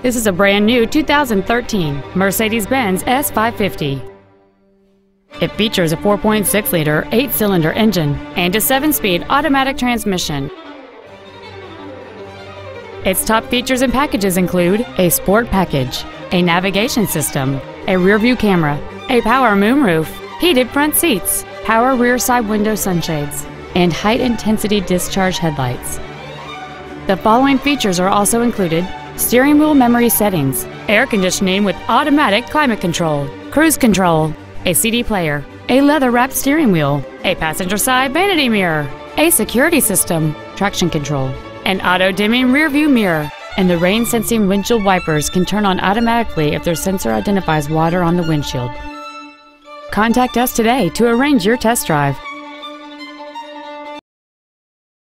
This is a brand new 2013 Mercedes-Benz S550. It features a 4.6-liter 8-cylinder engine and a 7-speed automatic transmission. Its top features and packages include a sport package, a navigation system, a rear-view camera, a power moonroof, heated front seats, power rear side window sunshades, and height intensity discharge headlights. The following features are also included: steering wheel memory settings, air conditioning with automatic climate control, cruise control, a CD player, a leather-wrapped steering wheel, a passenger side vanity mirror, a security system, traction control, an auto-dimming rear-view mirror, and the rain-sensing windshield wipers can turn on automatically if their sensor identifies water on the windshield. Contact us today to arrange your test drive.